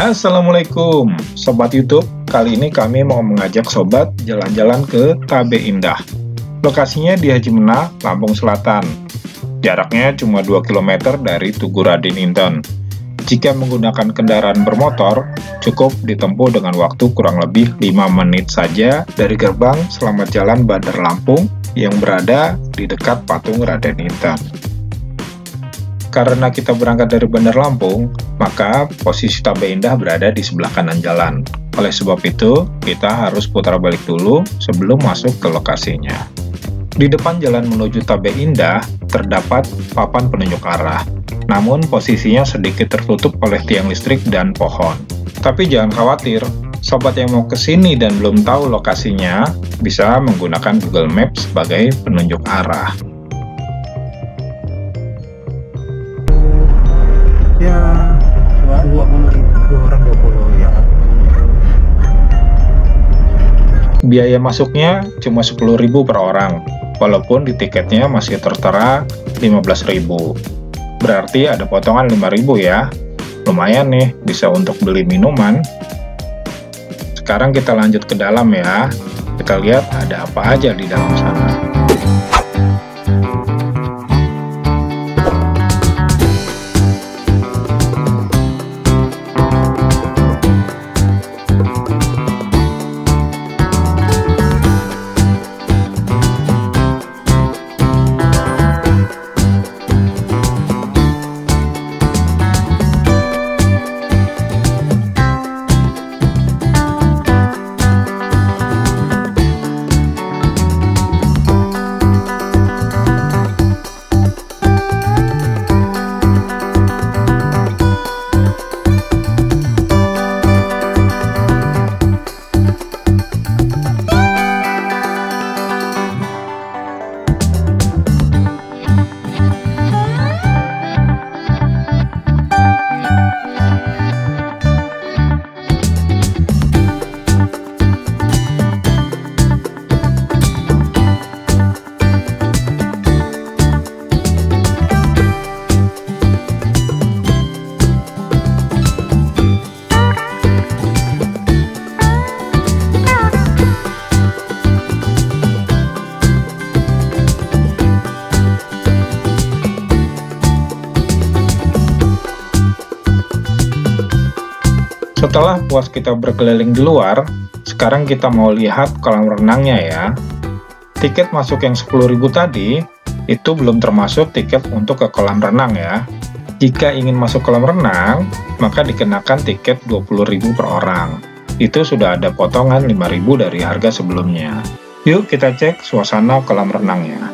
Assalamualaikum Sobat YouTube, kali ini kami mau mengajak Sobat jalan-jalan ke Tabek Indah. Lokasinya di Hajimena, Lampung Selatan. Jaraknya cuma 2 km dari Tugu Raden Intan. Jika menggunakan kendaraan bermotor, cukup ditempuh dengan waktu kurang lebih 5 menit saja dari gerbang Selamat Jalan Bandar Lampung yang berada di dekat patung Raden Intan. Karena kita berangkat dari Bandar Lampung, maka posisi Tabek Indah berada di sebelah kanan jalan. Oleh sebab itu, kita harus putar balik dulu sebelum masuk ke lokasinya. Di depan jalan menuju Tabek Indah, terdapat papan penunjuk arah. Namun, posisinya sedikit tertutup oleh tiang listrik dan pohon. Tapi jangan khawatir, sobat yang mau kesini dan belum tahu lokasinya, bisa menggunakan Google Maps sebagai penunjuk arah. Ya, dua orang 20 ya. Biaya masuknya cuma 10.000 per orang, walaupun di tiketnya masih tertera 15.000. Berarti ada potongan 5.000 ya. Lumayan nih, bisa untuk beli minuman. Sekarang kita lanjut ke dalam ya. Kita lihat ada apa aja di dalam sana. Setelah puas kita berkeliling di luar, sekarang kita mau lihat kolam renangnya ya. Tiket masuk yang 10.000 tadi, itu belum termasuk tiket untuk ke kolam renang ya. Jika ingin masuk kolam renang, maka dikenakan tiket 20.000 per orang. Itu sudah ada potongan 5.000 dari harga sebelumnya. Yuk kita cek suasana kolam renangnya.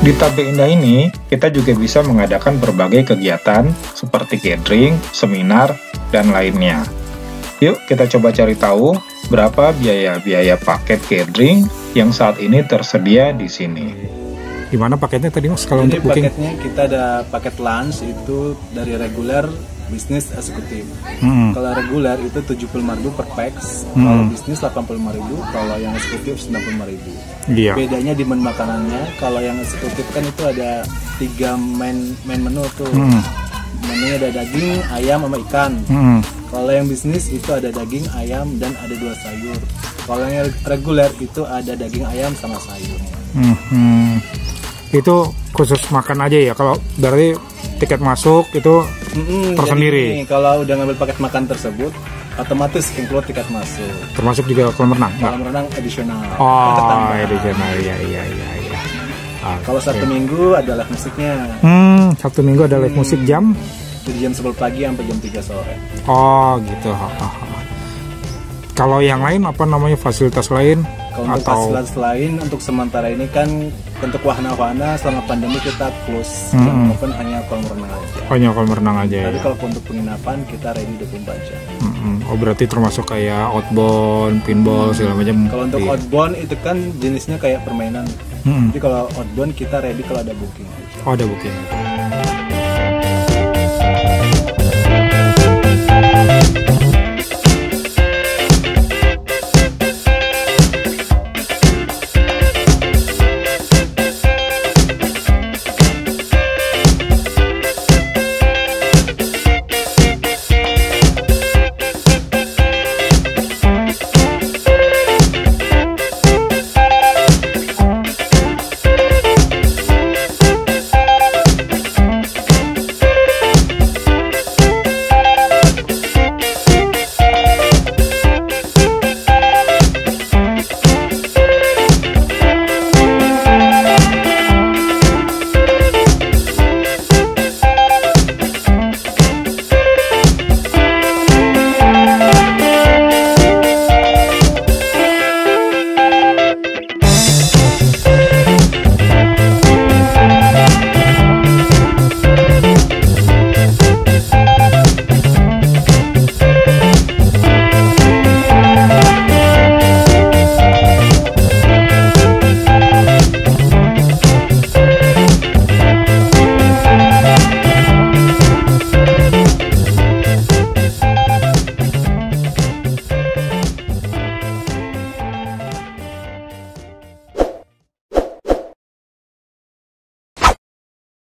Di Tabek Indah ini, kita juga bisa mengadakan berbagai kegiatan seperti gathering, seminar, dan lainnya. Yuk kita coba cari tahu berapa biaya paket gathering yang saat ini tersedia di sini. Gimana paketnya tadi Mas kalau untuk booking? Paketnya kita ada paket lunch itu dari regular, bisnis, eksekutif. Kalau reguler itu 75.000 per pax, kalau bisnis 85.000, kalau yang eksekutif 90.000. Yeah. Bedanya di menu makanannya. Kalau yang eksekutif kan itu ada 3 main menu tuh. Menunya ada daging, ayam sama ikan. Kalau yang bisnis itu ada daging, ayam dan ada 2 sayur. Kalau yang reguler itu ada daging ayam sama sayur. Itu khusus makan aja ya. Kalau berarti tiket masuk itu tersendiri. Jadi, kalau udah ngambil paket makan tersebut, otomatis include tiket masuk. Termasuk juga kolam renang. Kolam renang additional. Oh, additional. Iya. Kalau Sabtu Minggu ada live musiknya. Sabtu Minggu ada live musik jam? Dari jam 11 pagi sampai jam 3 sore. Oh, gitu. Kalau yang lain apa namanya fasilitas lain? Kalau untuk fasilitas lain, untuk sementara ini kan untuk wahana-wahana selama pandemi kita close, open hanya kolam renang aja. Hanya kolam renang aja. Tapi ya, kalau untuk penginapan kita ready 24 jam. Oh, berarti termasuk kayak outbound, pinball, segala macam. Kalau untuk outbound itu kan jenisnya kayak permainan. Jadi kalau outbound kita ready kalau ada booking aja. Oh, ada booking.